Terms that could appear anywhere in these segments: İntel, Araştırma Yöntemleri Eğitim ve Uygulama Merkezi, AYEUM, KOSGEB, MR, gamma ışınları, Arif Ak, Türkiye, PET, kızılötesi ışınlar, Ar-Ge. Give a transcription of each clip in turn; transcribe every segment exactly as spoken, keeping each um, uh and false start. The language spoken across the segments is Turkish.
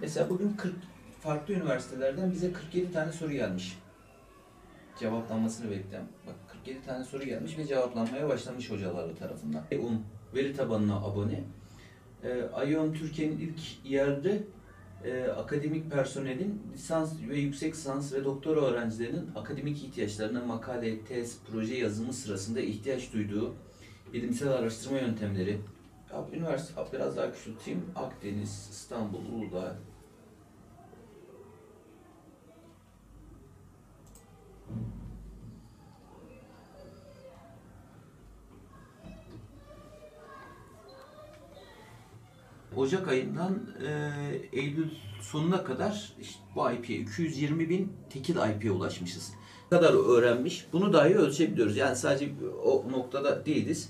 Mesela bugün kırk farklı üniversitelerden bize kırk yedi tane soru gelmiş. Cevaplanmasını bekliyorum. Bak, kırk yedi tane soru gelmiş ve cevaplanmaya başlamış hocalar tarafından. AYEUM veri tabanına abone. E, AYEUM Türkiye'nin ilk yerde e, akademik personelin lisans ve yüksek lisans ve doktora öğrencilerinin akademik ihtiyaçlarına makale, tez, proje yazımı sırasında ihtiyaç duyduğu bilimsel araştırma yöntemleri. Abi, üniversite abi, biraz daha küçülteyim. Akdeniz, İstanbul, Uludağ. Ocak ayından e, Eylül sonuna kadar işte bu I P'ye iki yüz yirmi bin tekil I P'ye ulaşmışız. Ne kadar öğrenmiş, bunu dahi ölçebiliyoruz. Yani sadece o noktada değiliz.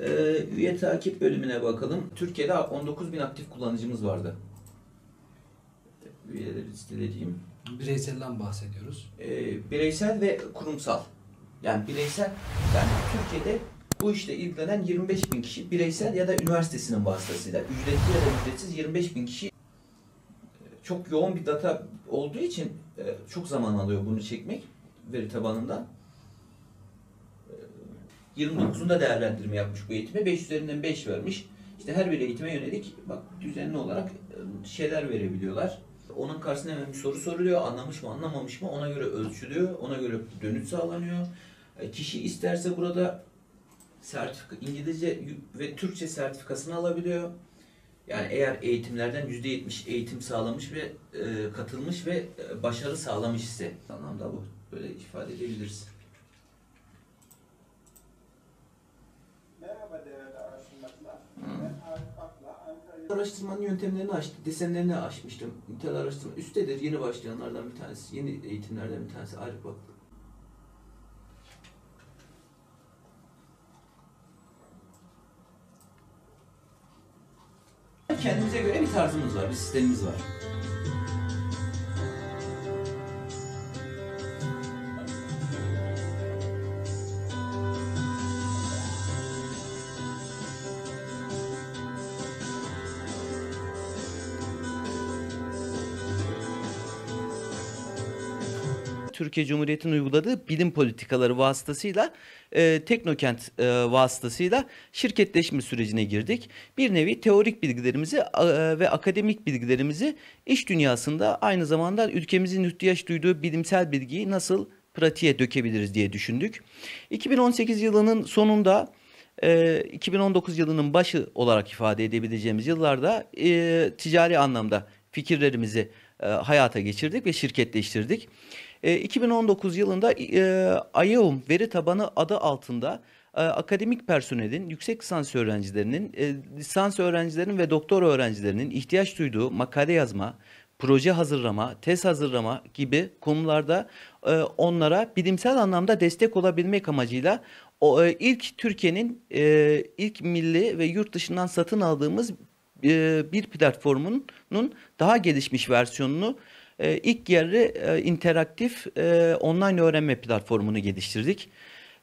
E, üye takip bölümüne bakalım. Türkiye'de on dokuz bin aktif kullanıcımız vardı. Üyeleri listeleyeyim. Bireyselden bahsediyoruz. E, bireysel ve kurumsal. Yani bireysel, yani Türkiye'de bu işle ilgilenen yirmi beş bin kişi bireysel ya da üniversitesinin vasıtasıyla ücretli ya da ücretsiz yirmi beş bin kişi. Çok yoğun bir data olduğu için çok zaman alıyor bunu çekmek veri tabanından. yirmi dokuzunda değerlendirme yapmış bu eğitime. beş üzerinden beş vermiş. İşte her bir eğitime yönelik bak düzenli olarak şeyler verebiliyorlar. Onun karşısına hemen bir soru soruluyor. Anlamış mı anlamamış mı ona göre ölçülüyor. Ona göre dönüş sağlanıyor. Kişi isterse burada sertifika, İngilizce ve Türkçe sertifikasını alabiliyor. Yani eğer eğitimlerden yüzde yetmiş eğitim sağlamış ve e, katılmış ve e, başarı sağlamış ise anlamda bu. Böyle ifade edebiliriz. Merhaba değerli araştırmacılar. Ben Arif Ak'la Ankara'ya... Araştırmanın yöntemlerini açtım, desenlerini açmıştım. İntel araştırma üsttedir. Yeni başlayanlardan bir tanesi, yeni eğitimlerden bir tanesi Arif Ak'la. Kendimize göre bir tarzımız var, bir sistemimiz var. Türkiye Cumhuriyeti'nin uyguladığı bilim politikaları vasıtasıyla, e, teknokent e, vasıtasıyla şirketleşme sürecine girdik. Bir nevi teorik bilgilerimizi e, ve akademik bilgilerimizi iş dünyasında aynı zamanda ülkemizin ihtiyaç duyduğu bilimsel bilgiyi nasıl pratiğe dökebiliriz diye düşündük. iki bin on sekiz yılının sonunda, e, iki bin on dokuz yılının başı olarak ifade edebileceğimiz yıllarda e, ticari anlamda fikirlerimizi e, hayata geçirdik ve şirketleştirdik. iki bin on dokuz yılında AYEUM veri tabanı adı altında akademik personelin, yüksek lisans öğrencilerinin, lisans öğrencilerinin ve doktor öğrencilerinin ihtiyaç duyduğu makale yazma, proje hazırlama, tez hazırlama gibi konularda onlara bilimsel anlamda destek olabilmek amacıyla ilk Türkiye'nin ilk milli ve yurt dışından satın aldığımız bir platformunun daha gelişmiş versiyonunu Ee, ilk yerli e, interaktif e, online öğrenme platformunu geliştirdik.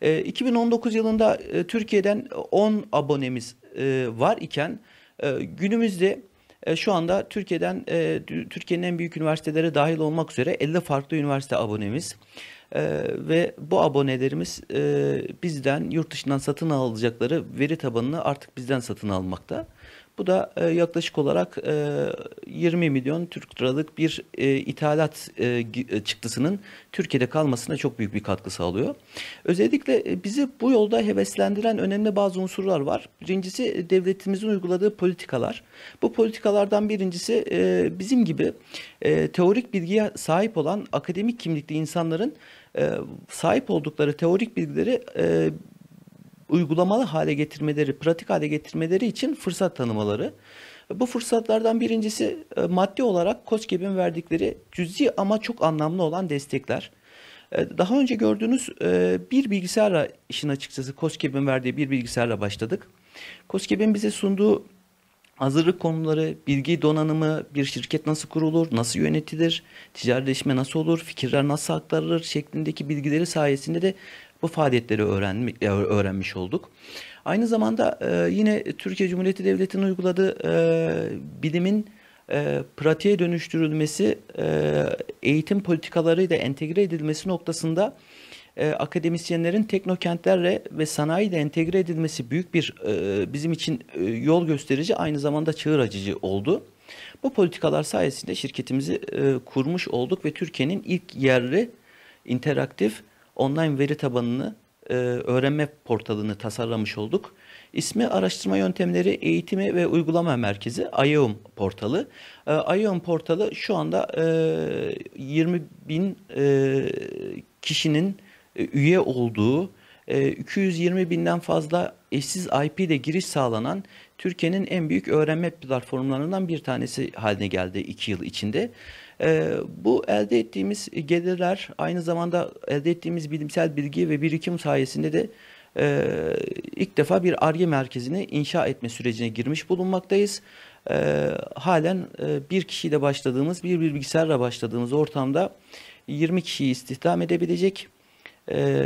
E, iki bin on dokuz yılında e, Türkiye'den on abonemiz e, var iken e, günümüzde e, şu anda Türkiye'den e, Türkiye'nin en büyük üniversiteleri dahil olmak üzere elli farklı üniversite abonemiz. Ee, ve bu abonelerimiz e, bizden, yurt dışından satın alacakları veri tabanını artık bizden satın almakta. Bu da e, yaklaşık olarak e, yirmi milyon Türk liralık bir e, ithalat e, çıktısının Türkiye'de kalmasına çok büyük bir katkı sağlıyor. Özellikle bizi bu yolda heveslendiren önemli bazı unsurlar var. Birincisi devletimizin uyguladığı politikalar. Bu politikalardan birincisi e, bizim gibi e, teorik bilgiye sahip olan akademik kimlikli insanların sahip oldukları teorik bilgileri e, uygulamalı hale getirmeleri, pratik hale getirmeleri için fırsat tanımaları. Bu fırsatlardan birincisi e, maddi olarak KOSGEB'in verdikleri cüzi ama çok anlamlı olan destekler. E, daha önce gördüğünüz e, bir bilgisayarla, işin açıkçası KOSGEB'in verdiği bir bilgisayarla başladık. KOSGEB'in bize sunduğu hazırlık konuları, bilgi donanımı, bir şirket nasıl kurulur, nasıl yönetilir, ticaretleşme nasıl olur, fikirler nasıl aktarılır şeklindeki bilgileri sayesinde de bu faaliyetleri öğrenmiş olduk. Aynı zamanda yine Türkiye Cumhuriyeti Devleti'nin uyguladığı bilimin e, pratiğe dönüştürülmesi, e, eğitim politikalarıyla entegre edilmesi noktasında e, akademisyenlerin teknokentlerle ve sanayiyle entegre edilmesi büyük bir e, bizim için e, yol gösterici, aynı zamanda çığır açıcı oldu. Bu politikalar sayesinde şirketimizi e, kurmuş olduk ve Türkiye'nin ilk yerli interaktif online veri tabanını, e, öğrenme portalını tasarlamış olduk. İsmi Araştırma Yöntemleri Eğitimi ve Uygulama Merkezi, AYEUM portalı. E, AYEUM portalı şu anda e, yirmi bin e, kişinin e, üye olduğu, e, iki yüz yirmi binden fazla eşsiz I P ile giriş sağlanan Türkiye'nin en büyük öğrenme platformlarından bir tanesi haline geldi iki yıl içinde. E, bu elde ettiğimiz gelirler, aynı zamanda elde ettiğimiz bilimsel bilgi ve birikim sayesinde de e, ilk defa bir Ar-Ge merkezini inşa etme sürecine girmiş bulunmaktayız. E, halen e, bir kişiyle başladığımız, bir bilgisayarla başladığımız ortamda yirmi kişiyi istihdam edebilecek,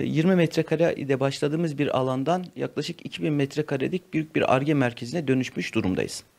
yirmi metrekare ile başladığımız bir alandan yaklaşık iki bin metrekarelik büyük bir Ar-Ge merkezine dönüşmüş durumdayız.